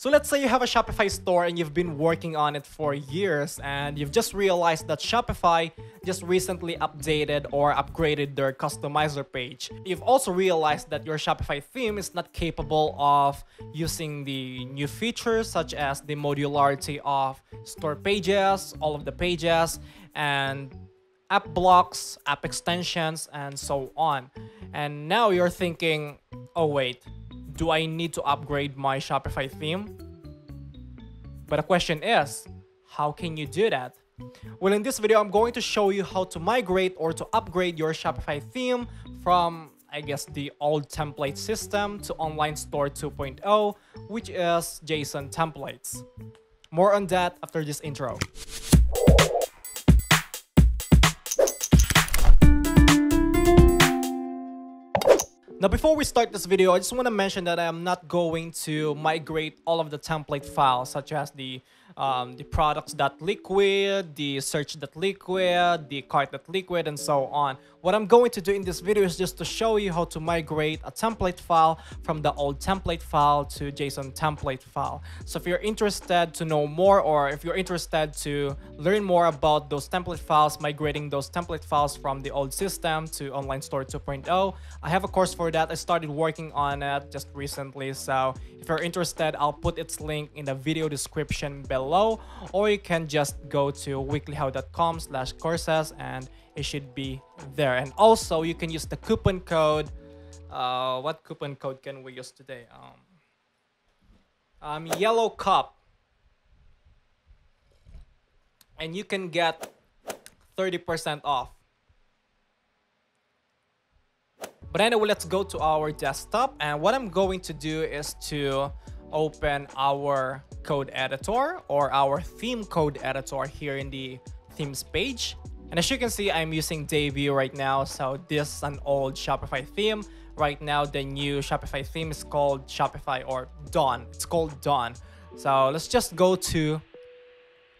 So let's say you have a Shopify store and you've been working on it for years and you've just realized that Shopify just recently updated or upgraded their customizer page. You've also realized that your Shopify theme is not capable of using the new features such as the modularity of store pages, all of the pages, and app blocks, app extensions, and so on. And now you're thinking, oh wait, do I need to upgrade my Shopify theme? But the question is, how can you do that? Well, in this video, I'm going to show you how to migrate or to upgrade your Shopify theme from, I guess, the old template system to Online Store 2.0, which is JSON templates. More on that after this intro. Now, before we start this video, I just want to mention that I am not going to migrate all of the template files, such as the products.liquid, the search.liquid, the cart.liquid, and so on. What I'm going to do in this video is just to show you how to migrate a template file from the old template file to JSON template file. So if you're interested to know more, or if you're interested to learn more about those template files, migrating those template files from the old system to Online Store 2.0, I have a course for that. I started working on it just recently. So if you're interested, I'll put its link in the video description below. Or you can just go to weeklyhow.com/courses and it should be there. And also you can use the coupon code. What coupon code can we use today? Yellow cup, and you can get 30% off. But anyway, let's go to our desktop, and what I'm going to do is to open our code editor or our theme code editor here in the themes page. And as you can see, I'm using Debut right now. So this is an old Shopify theme. Right now, the new Shopify theme is called Shopify or Dawn. It's called Dawn. So let's just go to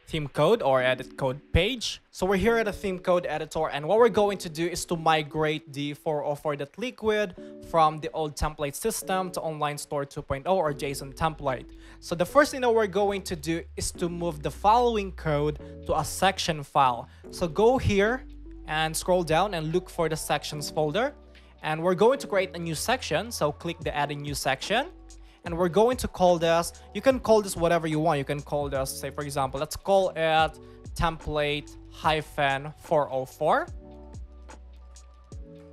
theme code or edit code page. So we're here at the theme code editor, and what we're going to do is to migrate the 404.liquid from the old template system to Online Store 2.0 or JSON template. So the first thing that we're going to do is to move the following code to a section file. So go here and scroll down and look for the sections folder, and we're going to create a new section. So click the add a new section. And we're going to call this, you can call this whatever you want. You can call this, say for example, let's call it template-404.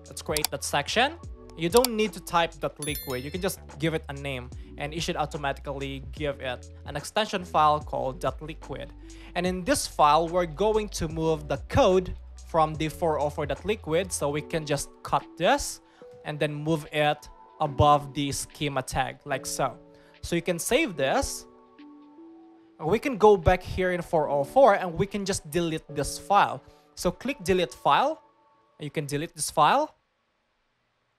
Let's create that section. You don't need to type that liquid. You can just give it a name and it should automatically give it an extension file called .liquid. And in this file, we're going to move the code from the 404.liquid. So we can just cut this and then move it above the schema tag like so. So you can save this. We can go back here in 404 and we can just delete this file. So click delete file. You can delete this file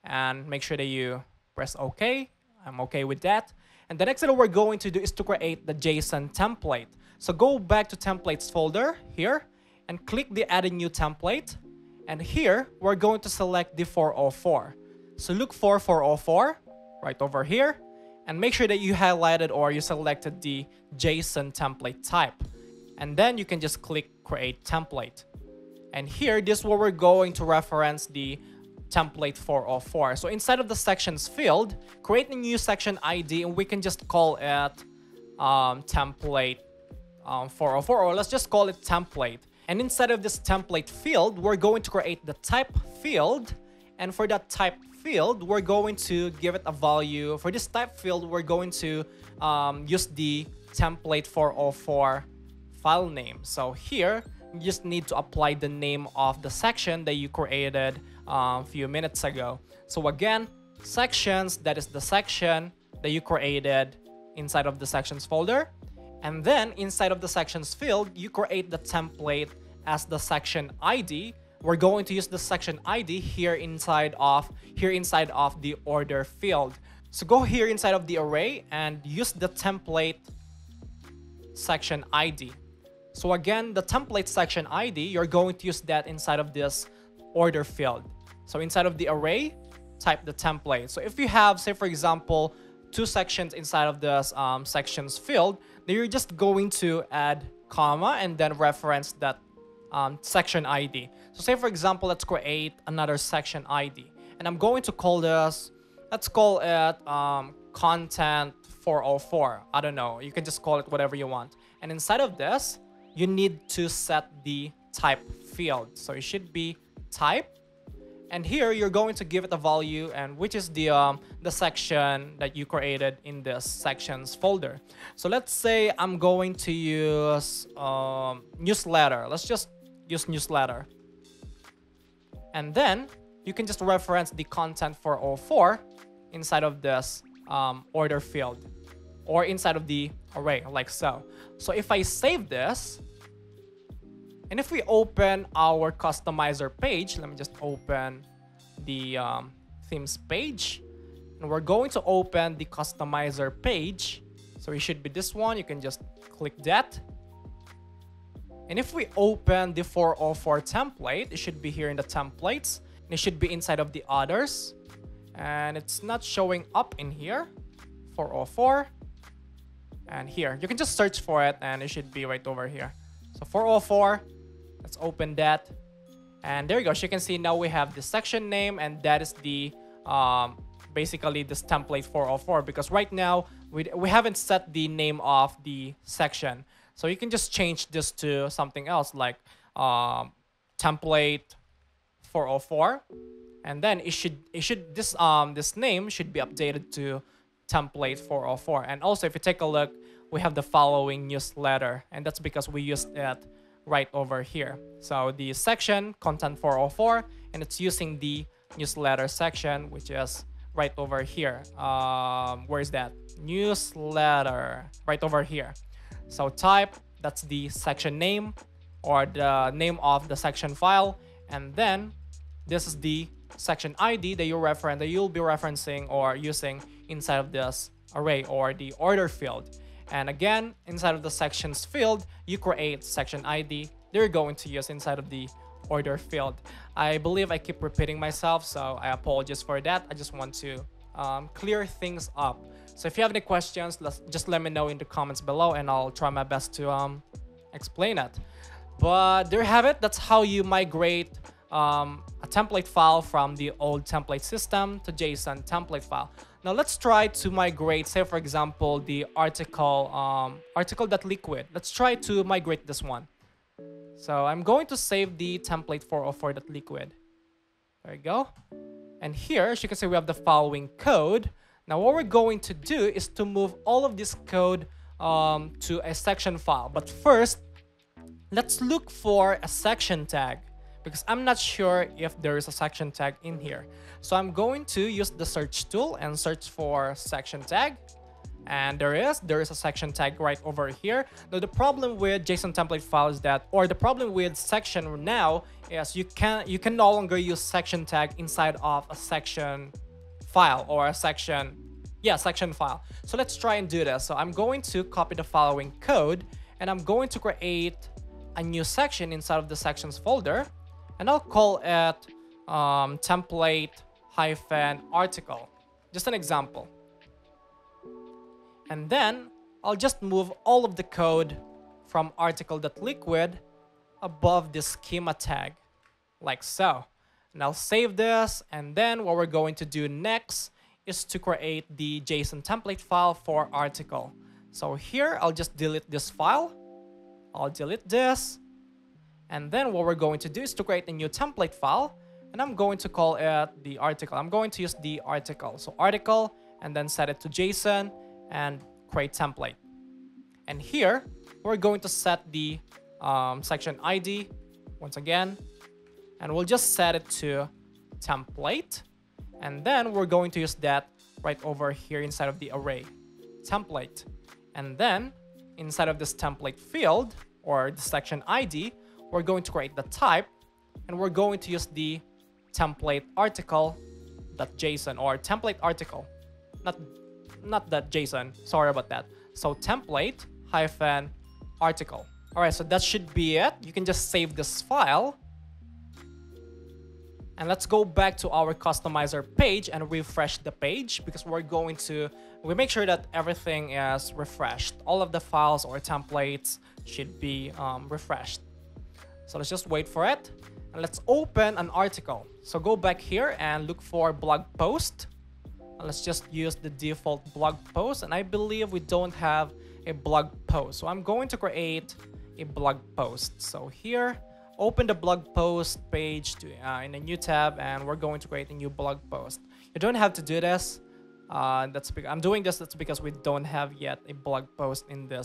and make sure that you press OK. I'm okay with that. And the next thing that we're going to do is to create the JSON template. So go back to templates folder here and click the add a new template. And here we're going to select the 404. So look for 404 right over here and make sure that you highlighted or you selected the JSON template type. And then you can just click create template. And here, this is where we're going to reference the template 404. So inside of the sections field, create a new section ID and we can just call it template 404, or let's just call it template. And inside of this template field, we're going to create the type field. And for that type field, we're going to give it a value. For this type field, we're going to use the template-404 file name. So here, you just need to apply the name of the section that you created a few minutes ago. So again, sections, that is the section that you created inside of the sections folder. And then inside of the sections field, you create the template as the section ID. We're going to use the section ID here inside of the order field. So go here inside of the array and use the template section ID. So again, the template section ID, you're going to use that inside of this order field. So inside of the array, type the template. So if you have, say for example, two sections inside of this sections field, then you're just going to add comma and then reference that section ID. So say for example, let's create another section ID, and I'm going to call this, let's call it content 404. I don't know, you can just call it whatever you want. And inside of this, you need to set the type field. So it should be type. And here you're going to give it a value, and which is the section that you created in the sections folder. So let's say I'm going to use newsletter. Let's just use newsletter. And then you can just reference the content 404 inside of this order field or inside of the array like so. So if I save this, and if we open our customizer page, let me just open the themes page, and we're going to open the customizer page. So it should be this one. You can just click that. And if we open the 404 template, it should be here in the templates, and it should be inside of the others. And it's not showing up in here, 404. And here, you can just search for it and it should be right over here. So 404. Let's open that, and there you go. As you can see, now we have the section name, and that is the basically this template 404, because right now we haven't set the name of the section. So you can just change this to something else like template 404, and then this name should be updated to template 404. And also if you take a look, we have the following newsletter, and that's because we used it right over here. So the section content 404, and it's using the newsletter section, which is right over here. Where is that? Newsletter, right over here. So type, that's the section name or the name of the section file, and then this is the section ID that you reference, that you'll be referencing or using inside of this array or the order field. And again, inside of the sections field, you create section ID that you're going to use inside of the order field. I believe I keep repeating myself, so I apologize for that. I just want to clear things up. So if you have any questions, just let me know in the comments below, and I'll try my best to explain it. But there you have it. That's how you migrate a template file from the old template system to JSON template file. Now let's try to migrate, say for example, the article.liquid. Let's try to migrate this one. So I'm going to save the template 404.liquid. There we go. And here, as you can see, we have the following code. Now what we're going to do is to move all of this code to a section file. But first, let's look for a section tag, because I'm not sure if there is a section tag in here. So I'm going to use the search tool and search for section tag. And there is a section tag right over here. Now the problem with JSON template file is that, or the problem with section now is you can no longer use section tag inside of a section file or a section, section file. So let's try and do this. So I'm going to copy the following code, and I'm going to create a new section inside of the sections folder. And I'll call it template-article, just an example. And then I'll just move all of the code from article.liquid above the schema tag, like so. And I'll save this, and then what we're going to do next is to create the JSON template file for article. So here, I'll just delete this file. I'll delete this. And then what we're going to do is to create a new template file, and I'm going to call it the article. I'm going to use the article. So article, and then set it to JSON and create template. And here, we're going to set the section ID once again, and we'll just set it to template. And then we're going to use that right over here inside of the array template. And then inside of this template field or the section ID, we're going to create the type, and we're going to use the template-article.json or template-article, not that JSON, sorry about that. So template-article. All right, so that should be it. You can just save this file. And let's go back to our customizer page and refresh the page, because we're going to make sure that everything is refreshed. All of the files or templates should be refreshed. So let's just wait for it. And let's open an article. So go back here and look for blog post. And let's just use the default blog post. And I believe we don't have a blog post. So I'm going to create a blog post. So here, open the blog post page to, in a new tab, and we're going to create a new blog post. You don't have to do this. I'm doing this. That's because we don't have yet a blog post in the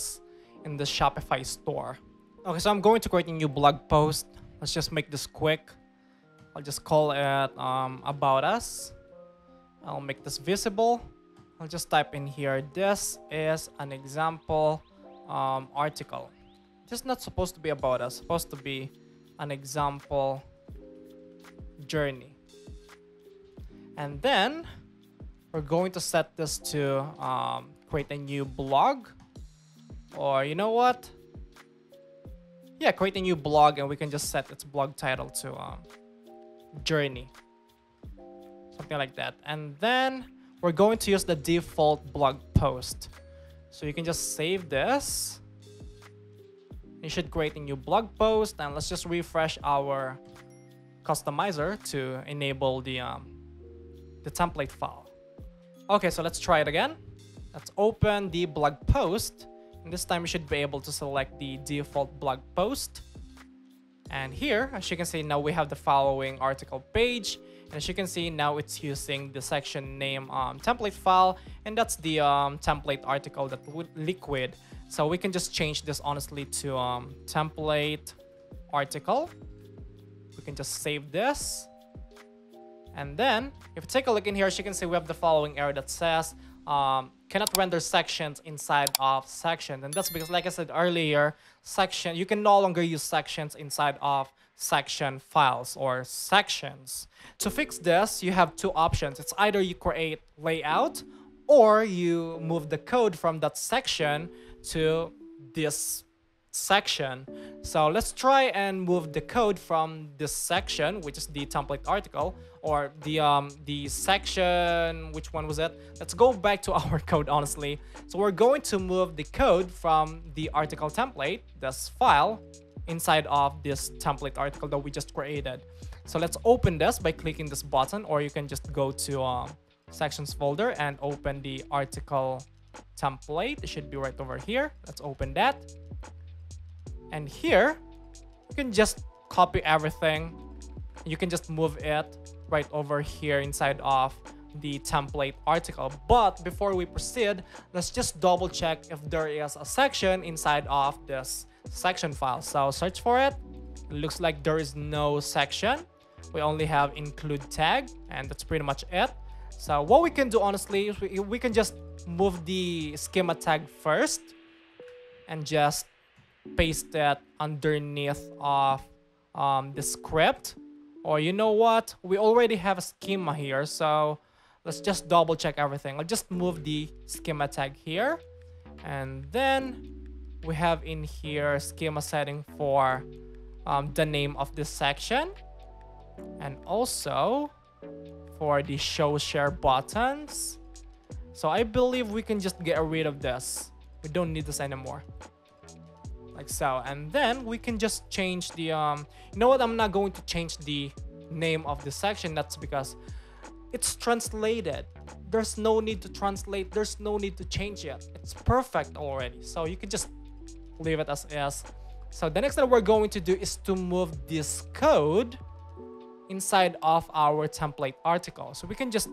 Shopify store. Okay, so I'm going to create a new blog post. Let's just make this quick. I'll just call it about us. I'll make this visible. I'll just type in here, this is an example article. This is not supposed to be about us. It's supposed to be an example journey. And then we're going to set this to create a new blog, or you know what? Yeah, create a new blog, and we can just set its blog title to journey, something like that. And then we're going to use the default blog post. So you can just save this. You should create a new blog post, and let's just refresh our customizer to enable the template file. Okay, so let's try it again. Let's open the blog post, and this time you should be able to select the default blog post. And here, as you can see, now we have the following article page. And as you can see, now it's using the section name template file, and that's the template article that liquid. So we can just change this honestly to template article. We can just save this. And then if you take a look in here, as you can see, we have the following error that says cannot render sections inside of sections. And that's because, like I said earlier, section, you can no longer use sections inside of section files or sections. To fix this, you have two options. It's either you create layout, or you move the code from that section to this section. So let's try and move the code from this section, which is the template article, or the section, which one was it? Let's go back to our code honestly. So we're going to move the code from the article template, this file, inside of this template article that we just created. So let's open this by clicking this button, or you can just go to sections folder and open the article template. It should be right over here. Let's open that. And here, you can just copy everything. You can just move it right over here inside of the template article. But before we proceed, let's just double check if there is a section inside of this section file. So search for it. It looks like there is no section. We only have include tag, and that's pretty much it. So what we can do honestly is we can just move the schema tag first and just paste that underneath of the script. Or you know what, we already have a schema here, so let's just double check everything. I'll just move the schema tag here, and then we have in here schema setting for the name of this section, and also for the show share buttons. So I believe we can just get rid of this. We don't need this anymore. Like so. And then we can just change the you know what, I'm not going to change the name of the section. That's because it's translated. There's no need to translate. There's no need to change it. It's perfect already. So you can just leave it as is. So the next thing we're going to do is to move this code inside of our template article. So we can just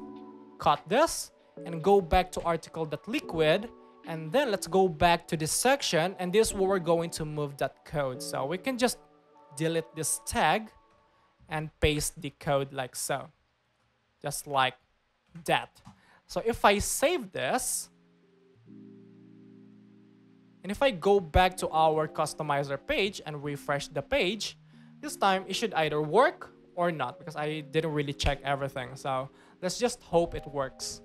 cut this and go back to article.liquid, and then let's go back to this section, and this is where we're going to move that code. So we can just delete this tag and paste the code like so, just like that. So if I save this, and if I go back to our customizer page and refresh the page, this time it should either work or not, because I didn't really check everything. So let's just hope it works.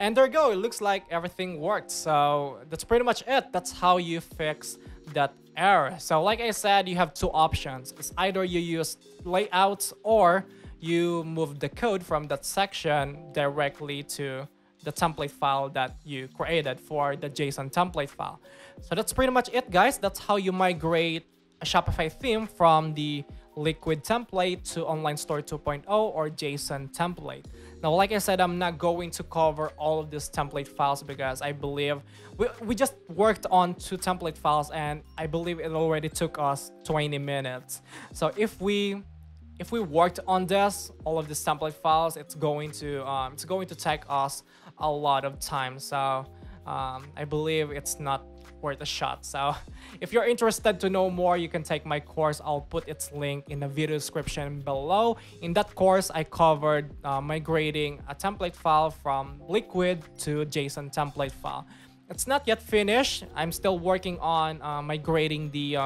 And there you go, it looks like everything worked. So that's pretty much it. That's how you fix that error. So like I said, you have two options. It's either you use layouts, or you move the code from that section directly to the template file that you created for the JSON template file. So that's pretty much it, guys. That's how you migrate a Shopify theme from the Liquid template to Online Store 2.0 or JSON template. Now, like I said, I'm not going to cover all of these template files because I believe we just worked on 2 template files and I believe it already took us 20 minutes. So if we worked on this, all of these template files, it's going to take us a lot of time. So I believe it's not worth a shot. So if you're interested to know more, you can take my course. I'll put its link in the video description below. In that course, I covered migrating a template file from Liquid to JSON template file. It's not yet finished. I'm still working on migrating the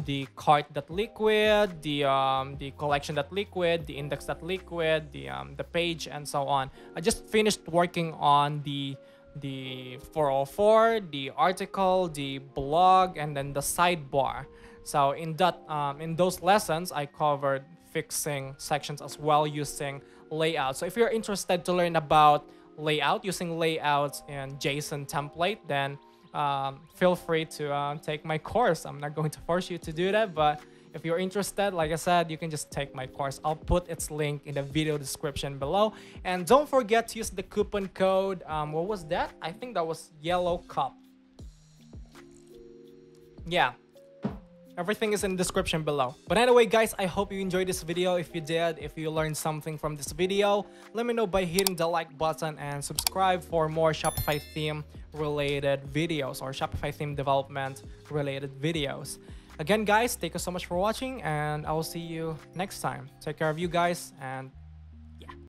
cart.liquid, the collection.liquid, the index.liquid, the page, and so on. I just finished working on the 404, the article, the blog, and then the sidebar. So in those lessons, I covered fixing sections as well using layout. So if you're interested to learn about layout, using layouts in JSON template, then feel free to take my course. I'm not going to force you to do that, but if you're interested, like I said, you can just take my course. I'll put its link in the video description below. And don't forget to use the coupon code. What was that? I think that was Yellow Cup. Yeah. Everything is in the description below. But anyway, guys, I hope you enjoyed this video. If you did, if you learned something from this video, let me know by hitting the like button and subscribe for more Shopify theme related videos or Shopify theme development related videos. Again, guys, thank you so much for watching, and I will see you next time. Take care of you guys, and